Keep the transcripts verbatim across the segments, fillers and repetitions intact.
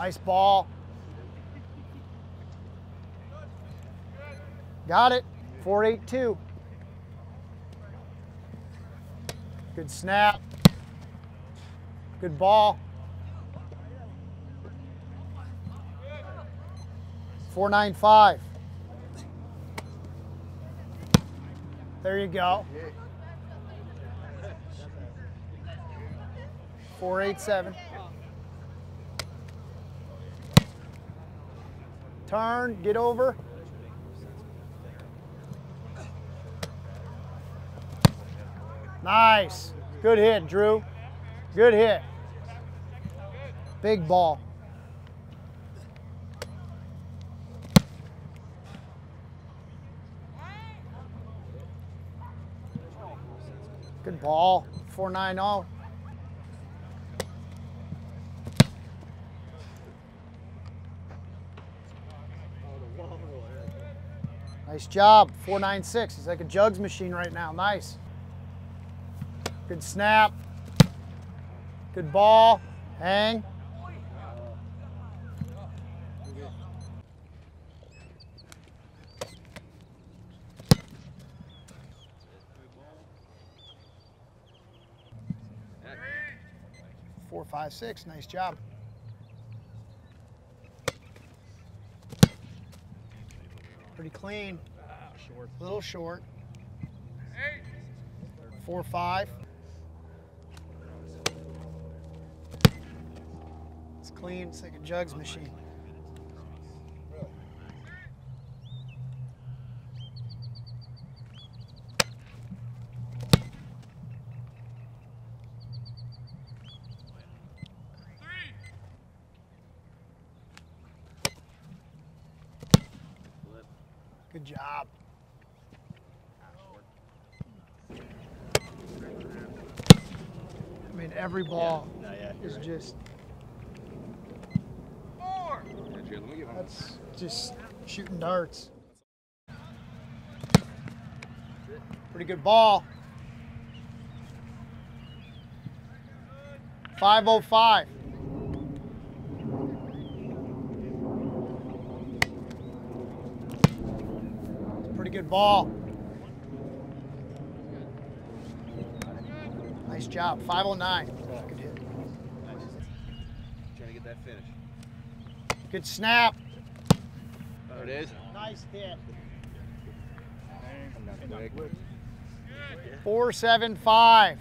Nice ball. Got it. four eight two. Good snap. Good ball. four nine five. There you go. four eight seven. Turn, get over. Nice. Good hit, Drue. Good hit. Big ball. Good ball. four nine oh. Nice job. four nine six. He's like a jugs machine right now. Nice. Good snap. Good ball. Hang. Four, five, six. Nice job. Pretty clean. A little short. Four, five. It's clean. It's like a jugs machine. Good job. I mean, every ball yeah. No, yeah, is right. just. Four. That's just shooting darts. Pretty good ball. five oh five. Good ball. Nice job. five oh nine. Good hit. Trying to get that finish. Good snap. There it is. Nice hit. four seven five.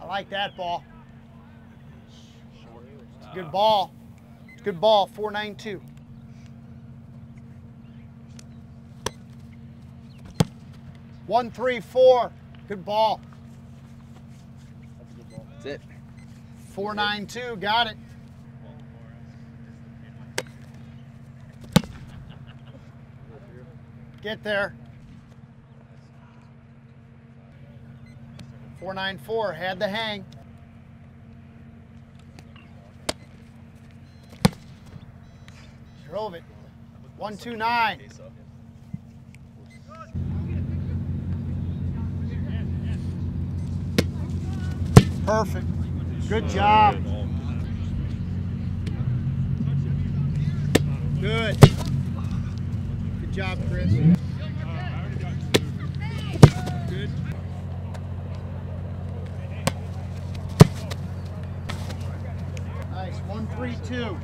I like that ball. It's a good ball. Good ball, four nine two. one three four. Good ball. That's a good ball. That's it. four nine two. Got it. Get there. four nine four. Had the hang. Drove it. one two nine. Perfect. Good job. Good. Good job, Chris. Good. Nice. one three two.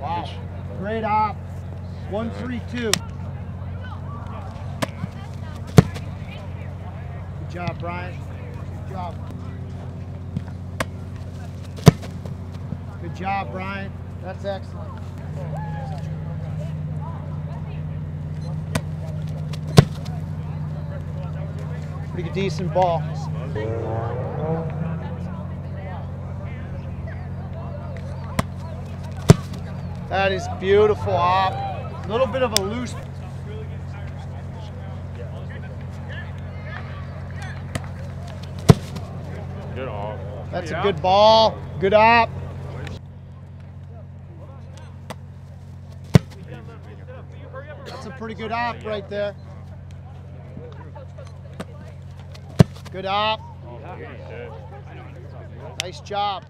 Wow. Great op. One, three, two. Good job, Brian. Good job. Good job, Brian. That's excellent. Pretty decent ball. That is beautiful op. A little bit of a loose. Good op. That's a good ball. Good op. That's a pretty good op right there. Good up. Nice job.